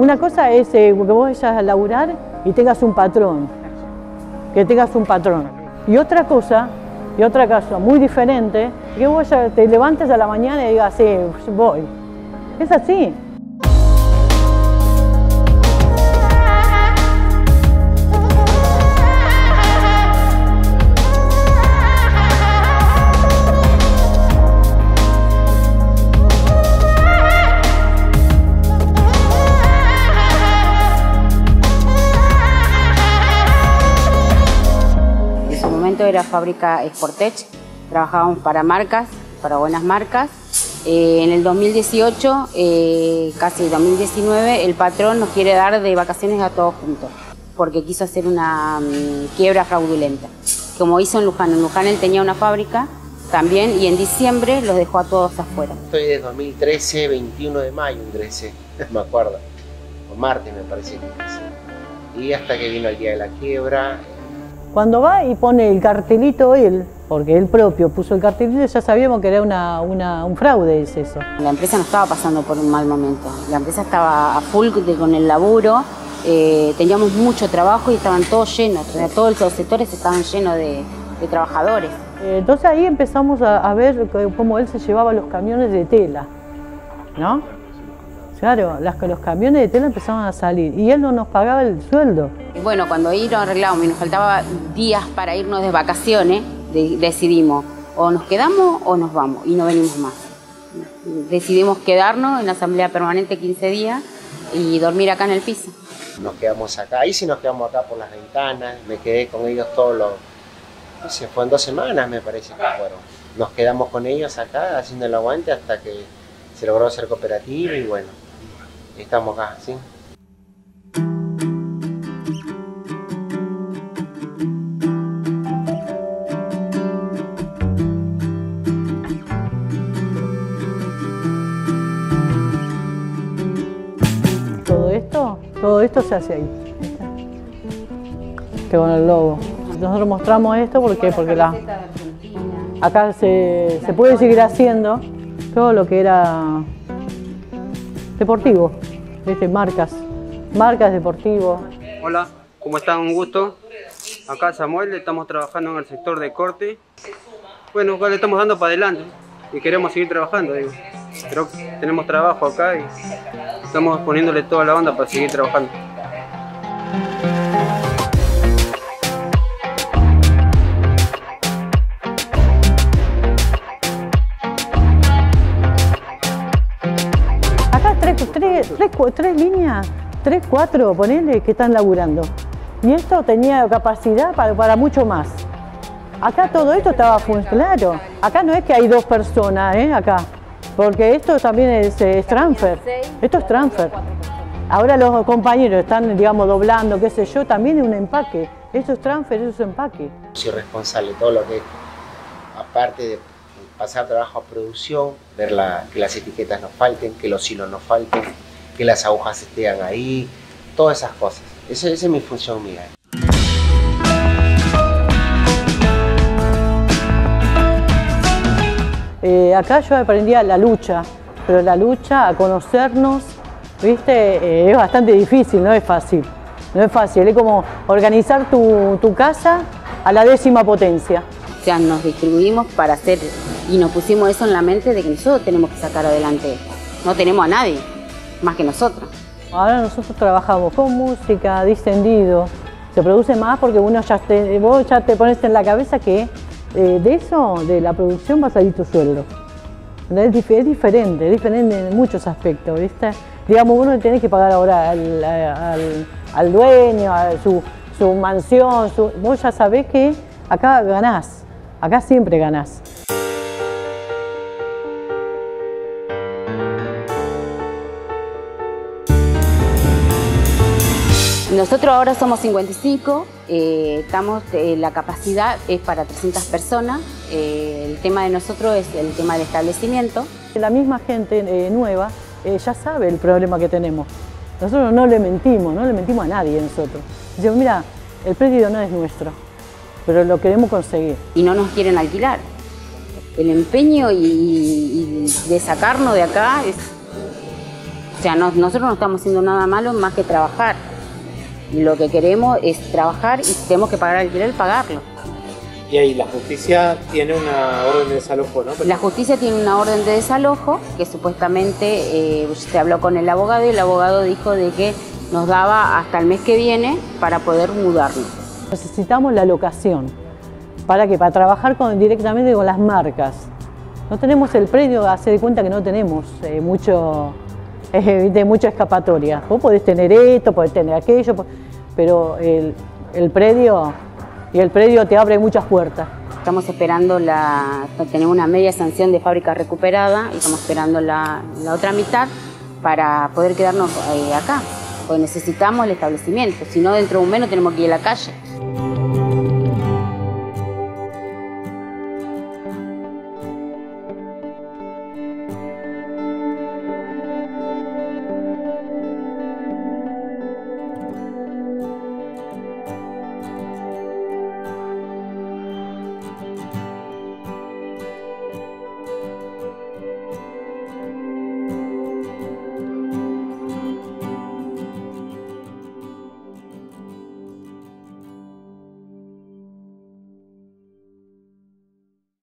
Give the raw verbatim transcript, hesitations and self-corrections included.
Una cosa es eh, que vos vayas a laburar y tengas un patrón, que tengas un patrón. Y otra cosa, y otra cosa muy diferente, que vos te levantes a la mañana y digas, sí, voy. Es así. Era fábrica Sport Tech, trabajábamos para marcas, para buenas marcas. Eh, en el dos mil dieciocho, eh, casi dos mil diecinueve, el patrón nos quiere dar de vacaciones a todos juntos, porque quiso hacer una um, quiebra fraudulenta, como hizo en Luján. En Luján él tenía una fábrica también y en diciembre los dejó a todos afuera. Estoy desde dos mil trece, veintiuno de mayo ingresé, me acuerdo, o martes me parece que ingresé, y hasta que vino el día de la quiebra. Cuando va y pone el cartelito él, porque él propio puso el cartelito, ya sabíamos que era una, una, un fraude, es eso. La empresa no estaba pasando por un mal momento, la empresa estaba a full con el laburo, eh, teníamos mucho trabajo y estaban todos llenos, todos los sectores estaban llenos de, de trabajadores. Entonces ahí empezamos a, a ver cómo él se llevaba los camiones de tela, ¿no? Claro, las, los camiones de tela empezaban a salir y él no nos pagaba el sueldo. Bueno, cuando ahí nos arreglábamos y nos faltaban días para irnos de vacaciones, de, decidimos o nos quedamos o nos vamos y no venimos más. Decidimos quedarnos en la asamblea permanente quince días y dormir acá en el piso. Nos quedamos acá, ahí sí nos quedamos acá por las ventanas, me quedé con ellos todos los... No sé, fueron dos semanas me parece que fueron. Nos quedamos con ellos acá haciendo el aguante hasta que se logró hacer cooperativa y bueno. Estamos acá, ¿sí? Todo esto, todo esto se hace ahí. Que con el logo. Nosotros mostramos esto porque, porque la, acá se, se puede seguir haciendo todo lo que era deportivo. Este, marcas, marcas deportivos. Hola, ¿cómo están? Un gusto. Acá Samuel, estamos trabajando en el sector de corte. Bueno, acá le estamos dando para adelante y queremos seguir trabajando, digo. Creo que tenemos trabajo acá y estamos poniéndole toda la onda para seguir trabajando. Tres, tres, tres líneas, tres, cuatro, ponele, que están laburando. Y esto tenía capacidad para, para mucho más. Acá todo esto estaba claro. Acá no es que hay dos personas, ¿eh? Acá. Porque esto también es, es transfer. Esto es transfer. Ahora los compañeros están, digamos, doblando, qué sé yo, también es un empaque. Eso es transfer, eso es empaque. Soy responsable de todo lo que es, aparte de pasar trabajo a producción, ver la, que las etiquetas no falten, que los hilos no falten, que las agujas estén ahí, todas esas cosas. Esa, esa es mi función mía. Eh, acá yo aprendí a la lucha, pero la lucha, a conocernos, ¿viste? Eh, es bastante difícil, no es fácil. No es fácil, es como organizar tu, tu casa a la décima potencia. O sea, nos distribuimos para hacer y nos pusimos eso en la mente de que nosotros tenemos que sacar adelante esto. No tenemos a nadie más que nosotros. Ahora nosotros trabajamos con música, distendido. Se produce más porque uno ya te, vos ya te pones en la cabeza que eh, de eso, de la producción, va a salir tu sueldo. Es, es diferente, es diferente en muchos aspectos, ¿viste? Digamos, uno tiene que pagar ahora al, al, al dueño, a su, su mansión. Su, vos ya sabés que acá ganás. Acá siempre ganás. Nosotros ahora somos cincuenta y cinco, eh, estamos, eh, la capacidad es para trescientas personas. Eh, el tema de nosotros es el tema del establecimiento. La misma gente eh, nueva eh, ya sabe el problema que tenemos. Nosotros no le mentimos, no le mentimos a nadie nosotros. Digo, mira, el predio no es nuestro, pero lo queremos conseguir. Y no nos quieren alquilar. El empeño y, y de sacarnos de acá es O sea, no, nosotros no estamos haciendo nada malo más que trabajar. Y lo que queremos es trabajar y tenemos que pagar alquiler, pagarlo. Y ahí la justicia tiene una orden de desalojo, ¿no? Pero... La justicia tiene una orden de desalojo que supuestamente eh, se habló con el abogado y el abogado dijo de que nos daba hasta el mes que viene para poder mudarnos. Necesitamos la locación. ¿Para qué? Para trabajar con, directamente con las marcas. No tenemos el predio, hace de cuenta que no tenemos eh, mucho, eh, de mucha escapatoria. Vos podés tener esto, podés tener aquello, pero el, el predio... Y el predio te abre muchas puertas. Estamos esperando la... Tenemos una media sanción de fábrica recuperada y estamos esperando la, la otra mitad para poder quedarnos eh, acá. Porque necesitamos el establecimiento. Si no, dentro de un mes no tenemos que ir a la calle.